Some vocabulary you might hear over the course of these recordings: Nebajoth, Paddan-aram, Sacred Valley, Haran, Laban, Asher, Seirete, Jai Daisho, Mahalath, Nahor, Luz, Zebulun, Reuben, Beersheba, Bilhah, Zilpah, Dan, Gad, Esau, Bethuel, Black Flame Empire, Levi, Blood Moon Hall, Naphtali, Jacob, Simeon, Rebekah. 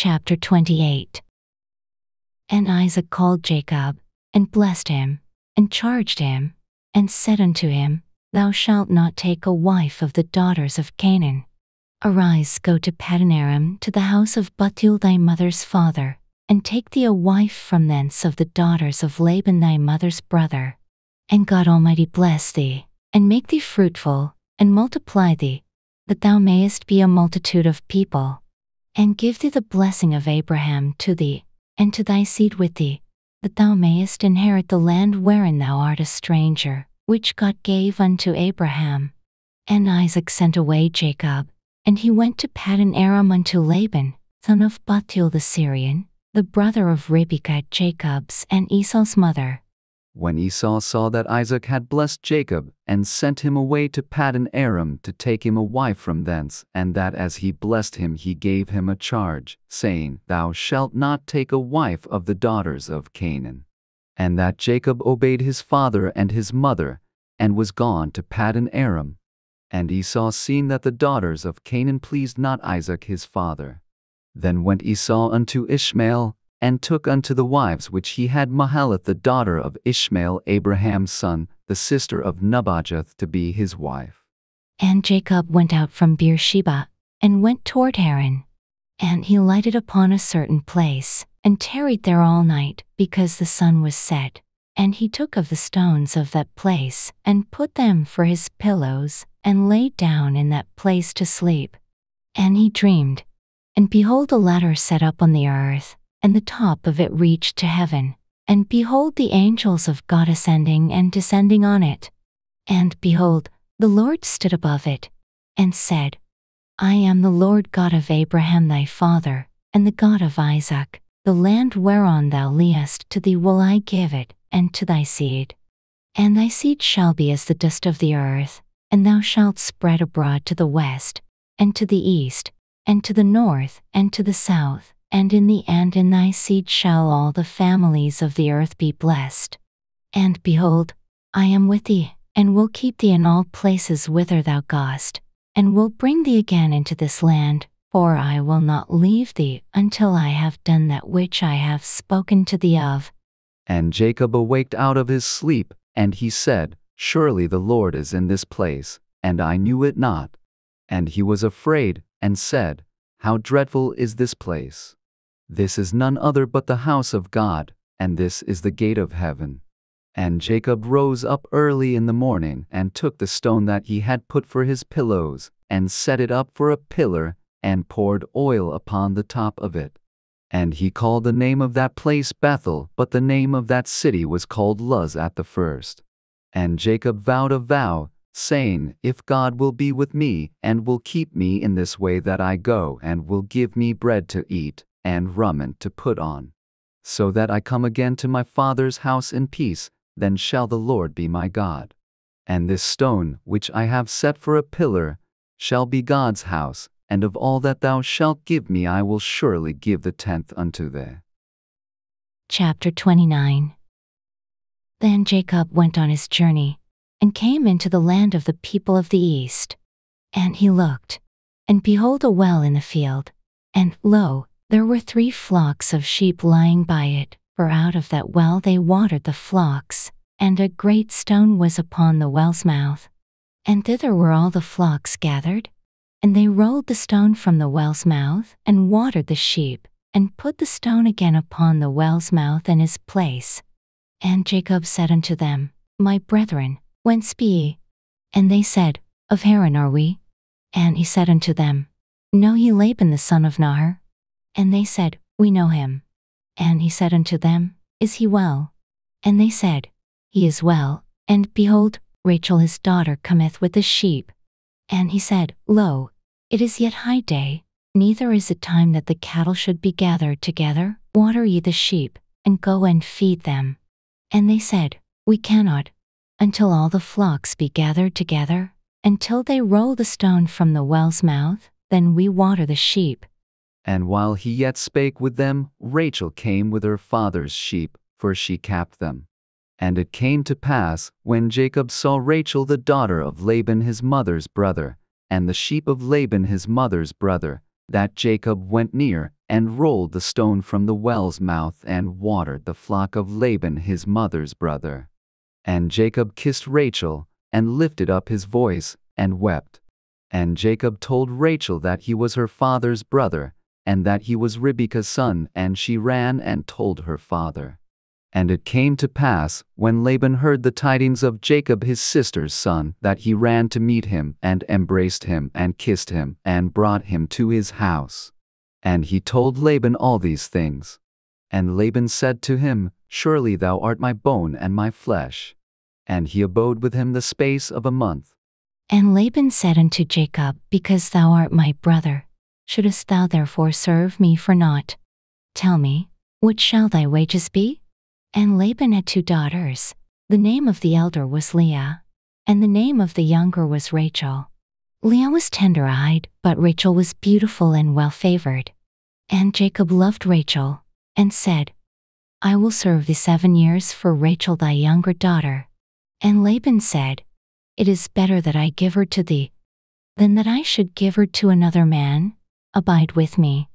Chapter 28. And Isaac called Jacob, and blessed him, and charged him, and said unto him, Thou shalt not take a wife of the daughters of Canaan. Arise, go to Paddan-aram, to the house of Bethuel thy mother's father, and take thee a wife from thence of the daughters of Laban thy mother's brother. And God Almighty bless thee, and make thee fruitful, and multiply thee, that thou mayest be a multitude of people, and give thee the blessing of Abraham to thee, and to thy seed with thee, that thou mayest inherit the land wherein thou art a stranger, which God gave unto Abraham. And Isaac sent away Jacob, and he went to Paddan-aram unto Laban, son of Bethuel the Syrian, the brother of Rebekah, Jacob's and Esau's mother. When Esau saw that Isaac had blessed Jacob, and sent him away to Paddan-aram to take him a wife from thence, and that as he blessed him he gave him a charge, saying, Thou shalt not take a wife of the daughters of Canaan. And that Jacob obeyed his father and his mother, and was gone to Paddan-aram. And Esau, seeing that the daughters of Canaan pleased not Isaac his father, then went Esau unto Ishmael, and took unto the wives which he had Mahalath the daughter of Ishmael Abraham's son, the sister of Nebajoth, to be his wife. And Jacob went out from Beersheba, and went toward Haran. And he lighted upon a certain place, and tarried there all night, because the sun was set. And he took of the stones of that place, and put them for his pillows, and lay down in that place to sleep. And he dreamed, and behold, a ladder set up on the earth, and the top of it reached to heaven, and behold, the angels of God ascending and descending on it. And behold, the Lord stood above it, and said, I am the Lord God of Abraham thy father, and the God of Isaac. The land whereon thou liest, to thee will I give it, and to thy seed. And thy seed shall be as the dust of the earth, and thou shalt spread abroad to the west, and to the east, and to the north, and to the south, and in the end in thy seed shall all the families of the earth be blessed. And behold, I am with thee, and will keep thee in all places whither thou goest, and will bring thee again into this land, for I will not leave thee until I have done that which I have spoken to thee of. And Jacob awaked out of his sleep, and he said, Surely the Lord is in this place, and I knew it not. And he was afraid, and said, How dreadful is this place! This is none other but the house of God, and this is the gate of heaven. And Jacob rose up early in the morning, and took the stone that he had put for his pillows, and set it up for a pillar, and poured oil upon the top of it. And he called the name of that place Bethel, but the name of that city was called Luz at the first. And Jacob vowed a vow, saying, If God will be with me, and will keep me in this way that I go, and will give me bread to eat, and raiment to put on, so that I come again to my father's house in peace, then shall the Lord be my God. And this stone, which I have set for a pillar, shall be God's house, and of all that thou shalt give me I will surely give the tenth unto thee. Chapter 29. Then Jacob went on his journey, and came into the land of the people of the east. And he looked, and behold, a well in the field. And, lo, there were 3 flocks of sheep lying by it, for out of that well they watered the flocks, and a great stone was upon the well's mouth. And thither were all the flocks gathered. And they rolled the stone from the well's mouth, and watered the sheep, and put the stone again upon the well's mouth in his place. And Jacob said unto them, My brethren, whence be ye? And they said, Of Haran are we. And he said unto them, Know ye Laban the son of Nahor? And they said, We know him. And he said unto them, Is he well? And they said, He is well, and behold, Rachel his daughter cometh with the sheep. And he said, Lo, it is yet high day, neither is it time that the cattle should be gathered together. Water ye the sheep, and go and feed them. And they said, We cannot, until all the flocks be gathered together, until they roll the stone from the well's mouth, then we water the sheep. And while he yet spake with them, Rachel came with her father's sheep, for she kept them. And it came to pass, when Jacob saw Rachel the daughter of Laban his mother's brother, and the sheep of Laban his mother's brother, that Jacob went near, and rolled the stone from the well's mouth and watered the flock of Laban his mother's brother. And Jacob kissed Rachel, and lifted up his voice, and wept. And Jacob told Rachel that he was her father's brother, and that he was Rebekah's son, and she ran and told her father. And it came to pass, when Laban heard the tidings of Jacob his sister's son, that he ran to meet him, and embraced him, and kissed him, and brought him to his house. And he told Laban all these things. And Laban said to him, Surely thou art my bone and my flesh. And he abode with him the space of a month. And Laban said unto Jacob, Because thou art my brother, shouldest thou therefore serve me for naught? Tell me, what shall thy wages be? And Laban had two daughters. The name of the elder was Leah, and the name of the younger was Rachel. Leah was tender-eyed, but Rachel was beautiful and well-favored. And Jacob loved Rachel, and said, I will serve thee 7 years for Rachel thy younger daughter. And Laban said, It is better that I give her to thee, than that I should give her to another man. Abide with me.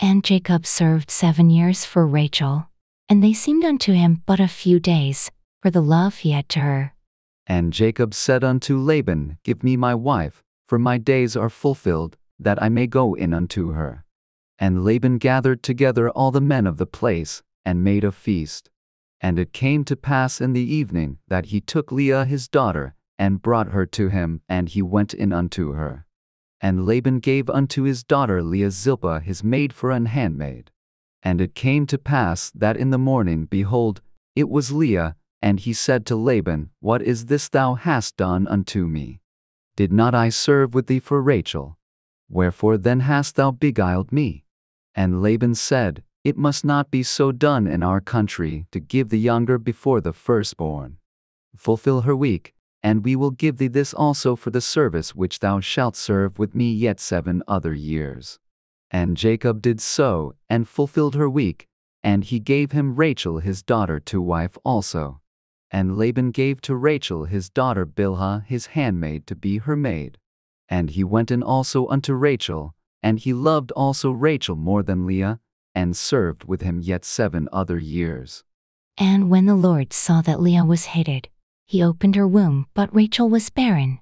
And Jacob served 7 years for Rachel, and they seemed unto him but a few days, for the love he had to her. And Jacob said unto Laban, Give me my wife, for my days are fulfilled, that I may go in unto her. And Laban gathered together all the men of the place, and made a feast. And it came to pass in the evening, that he took Leah his daughter, and brought her to him, and he went in unto her. And Laban gave unto his daughter Leah Zilpah his maid for an handmaid. And it came to pass that in the morning, behold, it was Leah, and he said to Laban, What is this thou hast done unto me? Did not I serve with thee for Rachel? Wherefore then hast thou beguiled me? And Laban said, It must not be so done in our country to give the younger before the firstborn. Fulfill her week, and we will give thee this also for the service which thou shalt serve with me yet 7 other years. And Jacob did so, and fulfilled her week, and he gave him Rachel his daughter to wife also. And Laban gave to Rachel his daughter Bilhah his handmaid to be her maid. And he went in also unto Rachel, and he loved also Rachel more than Leah, and served with him yet 7 other years. And when the Lord saw that Leah was hated, he opened her womb, but Rachel was barren.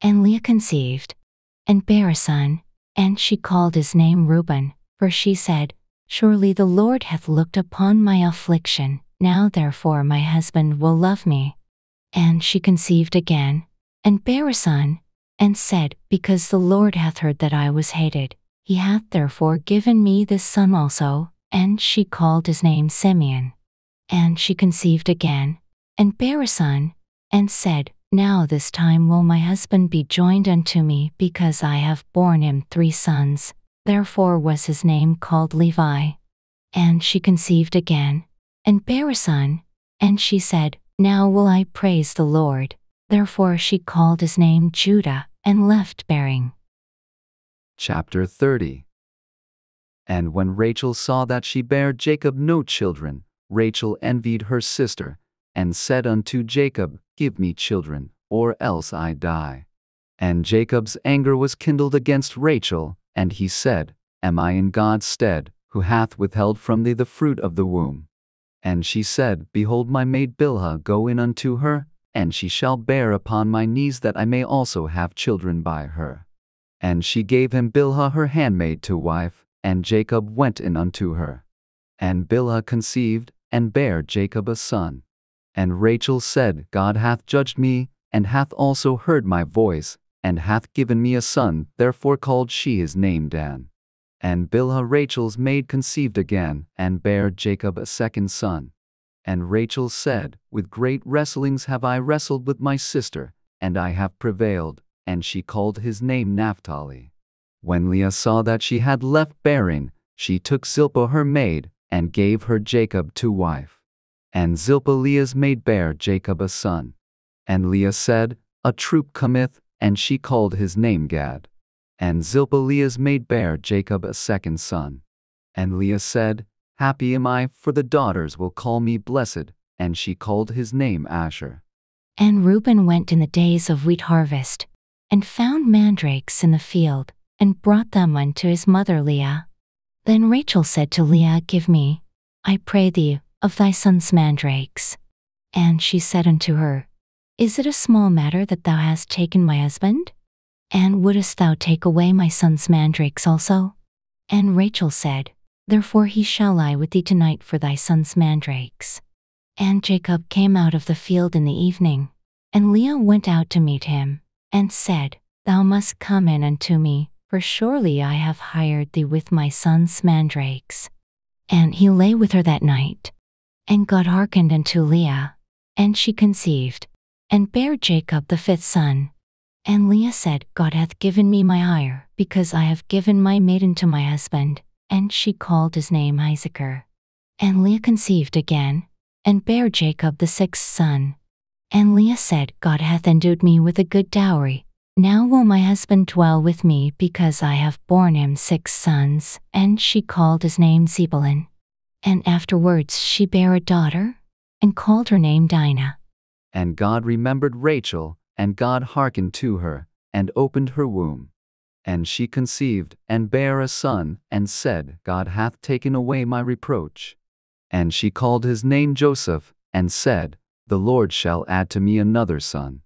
And Leah conceived, and bare a son, and she called his name Reuben, for she said, Surely the Lord hath looked upon my affliction, now therefore my husband will love me. And she conceived again, and bare a son, and said, Because the Lord hath heard that I was hated, he hath therefore given me this son also, and she called his name Simeon. And she conceived again, and bare a son, and said, Now this time will my husband be joined unto me, because I have borne him 3 sons, therefore was his name called Levi. And she conceived again, and bare a son, and she said, Now will I praise the Lord, therefore she called his name Judah, and left bearing. Chapter 30. And when Rachel saw that she bare Jacob no children, Rachel envied her sister, and said unto Jacob, Give me children, or else I die. And Jacob's anger was kindled against Rachel, and he said, Am I in God's stead, who hath withheld from thee the fruit of the womb? And she said, Behold my maid Bilhah, go in unto her, and she shall bear upon my knees, that I may also have children by her. And she gave him Bilhah her handmaid to wife, and Jacob went in unto her. And Bilhah conceived, and bare Jacob a son. And Rachel said, God hath judged me, and hath also heard my voice, and hath given me a son, therefore called she his name Dan. And Bilhah Rachel's maid conceived again, and bare Jacob a second son. And Rachel said, With great wrestlings have I wrestled with my sister, and I have prevailed, and she called his name Naphtali. When Leah saw that she had left bearing, she took Zilpah her maid, and gave her Jacob to wife. And Zilpah Leah's maid bare Jacob a son. And Leah said, A troop cometh, and she called his name Gad. And Zilpah Leah's maid bare Jacob a second son. And Leah said, Happy am I, for the daughters will call me blessed, and she called his name Asher. And Reuben went in the days of wheat harvest, and found mandrakes in the field, and brought them unto his mother Leah. Then Rachel said to Leah, Give me, I pray thee, of thy son's mandrakes. And she said unto her, Is it a small matter that thou hast taken my husband? And wouldest thou take away my son's mandrakes also? And Rachel said, Therefore he shall lie with thee tonight for thy son's mandrakes. And Jacob came out of the field in the evening, and Leah went out to meet him, and said, Thou must come in unto me, for surely I have hired thee with my son's mandrakes. And he lay with her that night. And God hearkened unto Leah, and she conceived, and bare Jacob the fifth son. And Leah said, God hath given me my hire, because I have given my maiden to my husband. And she called his name Isaacar. And Leah conceived again, and bare Jacob the sixth son. And Leah said, God hath endued me with a good dowry. Now will my husband dwell with me, because I have borne him six sons. And she called his name Zebulun. And afterwards she bare a daughter, and called her name Dinah. And God remembered Rachel, and God hearkened to her, and opened her womb. And she conceived, and bare a son, and said, God hath taken away my reproach. And she called his name Joseph, and said, The Lord shall add to me another son.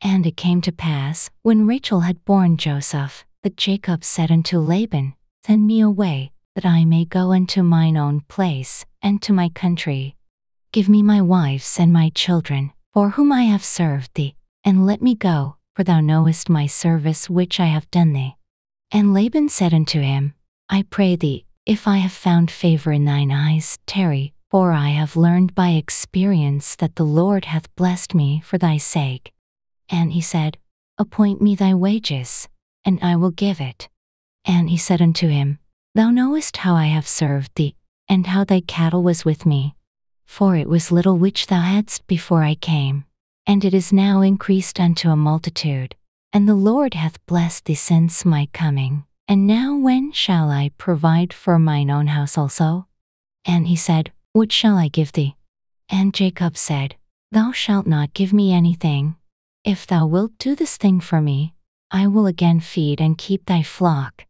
And it came to pass, when Rachel had borne Joseph, that Jacob said unto Laban, Send me away, that I may go unto mine own place, and to my country. Give me my wives and my children, for whom I have served thee, and let me go, for thou knowest my service which I have done thee. And Laban said unto him, I pray thee, if I have found favor in thine eyes, tarry, for I have learned by experience that the Lord hath blessed me for thy sake. And he said, Appoint me thy wages, and I will give it. And he said unto him, Thou knowest how I have served thee, and how thy cattle was with me. For it was little which thou hadst before I came, and it is now increased unto a multitude. And the Lord hath blessed thee since my coming. And now when shall I provide for mine own house also? And he said, What shall I give thee? And Jacob said, Thou shalt not give me anything. If thou wilt do this thing for me, I will again feed and keep thy flock.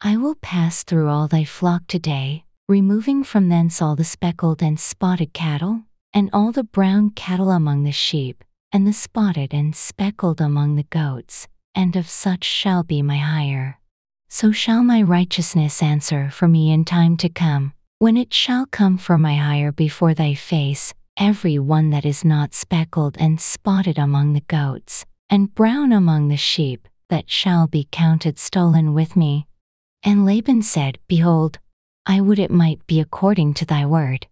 I will pass through all thy flock today, removing from thence all the speckled and spotted cattle, and all the brown cattle among the sheep, and the spotted and speckled among the goats, and of such shall be my hire. So shall my righteousness answer for me in time to come, when it shall come for my hire before thy face, every one that is not speckled and spotted among the goats, and brown among the sheep, that shall be counted stolen with me. And Laban said, Behold, I would it might be according to thy word.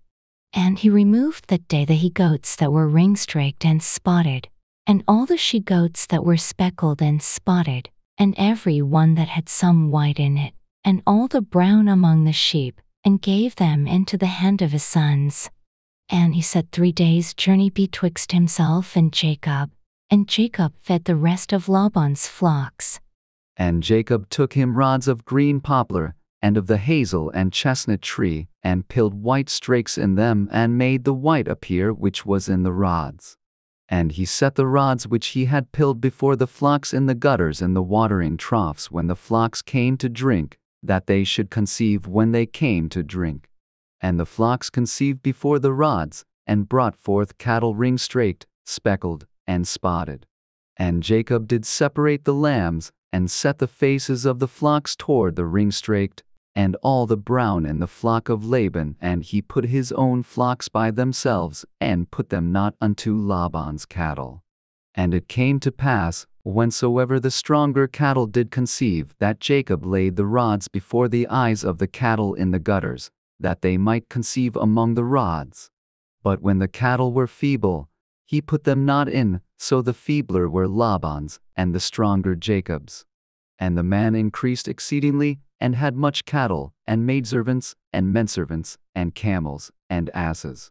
And he removed that day the he-goats that were ring-straked and spotted, and all the she-goats that were speckled and spotted, and every one that had some white in it, and all the brown among the sheep, and gave them into the hand of his sons. And he set 3 days' journey betwixt himself and Jacob fed the rest of Laban's flocks. And Jacob took him rods of green poplar, and of the hazel and chestnut tree, and pilled white strakes in them, and made the white appear which was in the rods. And he set the rods which he had pilled before the flocks in the gutters and the watering troughs when the flocks came to drink, that they should conceive when they came to drink. And the flocks conceived before the rods, and brought forth cattle ring-straked, speckled, and spotted. And Jacob did separate the lambs, and set the faces of the flocks toward the ring-straked, and all the brown in the flock of Laban, and he put his own flocks by themselves, and put them not unto Laban's cattle. And it came to pass, whensoever the stronger cattle did conceive, that Jacob laid the rods before the eyes of the cattle in the gutters, that they might conceive among the rods. But when the cattle were feeble, he put them not in, so the feebler were Laban's, and the stronger Jacob's. And the man increased exceedingly, and had much cattle, and maidservants, and menservants, and camels, and asses.